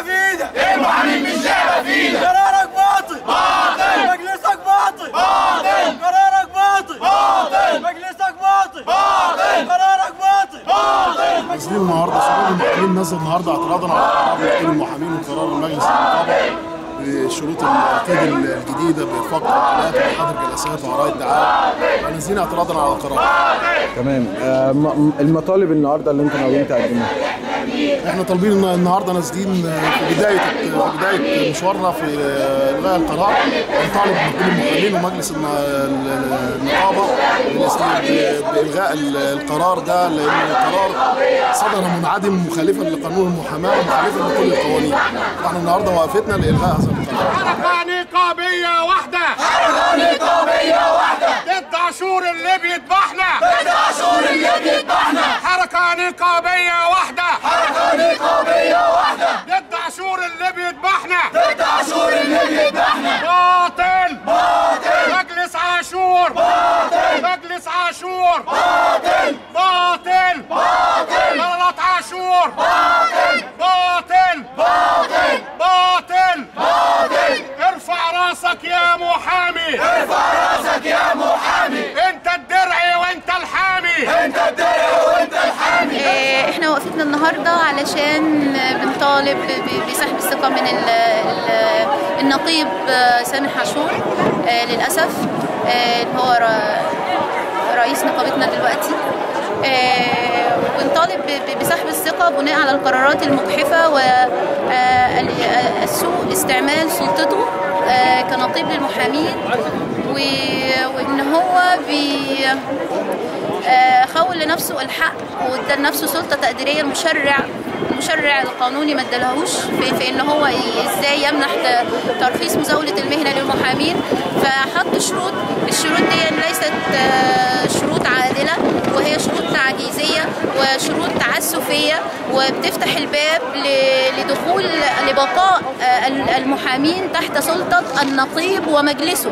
شايفه في ايدك، المعلم مش شايفه في ايدك، قرارك باطل باطل، مجلسك باطل باطل، قرارك باطل باطل، مجلسك باطل باطل، قرارك باطل باطل. نازلين النهارده صندوق المحامين نزل النهارده اعتراضا على قرار المحامين وقرار المجلس المنتخب بشروط الانتاج الجديده بفقر القناة وحظر جلسات وعراء الدعاء، ونازلين اعتراضا على القرار. تمام، المطالب النهارده اللي انتم ناويين تقدموها؟ احنا طالبين النهارده نازلين في بدايه مشوارنا في الغاء القرار، نطالب بكل المحامين ومجلس النقابه بالغاء القرار ده، لان القرار صدر منعدم مخالفا لقانون المحاماه ومخالفا لكل القوانين. احنا النهارده وقفتنا لالغاء هذا القرار. حركه نقابيه واحده، حركه نقابيه واحده ضد عاشور اللي بيذبحنا، ضد عاشور اللي بيذبحنا، حركه نقابيه واحده، حركه نقابيه واحده ضد عاشور اللي بيذبحنا، ضد عاشور اللي بيذبحنا. باطل باطل، مجلس عاشور باطل، مجلس عاشور باطل باطل باطل، غلط عاشور باطل باطل باطل باطل باطل. ارفع راسك يا محامي، ارفع راسك يا محامي، انت الدرع وانت الحامي، انت الدرع وانت الحامي. احنا وقفتنا النهارده علشان بنطالب بسحب الثقه من النقيب سامح عاشور. للاسف هو رئيس نقابتنا دلوقتي، ونطالب بسحب الثقه بناء على القرارات المجحفه وسوء استعمال سلطته كنقيب للمحامين، وان هو خول لنفسه الحق وادى لنفسه سلطه تقديريه. المشرع القانوني ما ادالهوش في ان هو ازاي يمنح ترخيص مزاوله المهنه للمحامين، فحط شروط. الشروط دي ليست شروط عادله، وهي شروط تعجيزيه وشروط تعسفيه، وبتفتح الباب لدخول لبقاء المحامين تحت سلطه النقيب ومجلسه.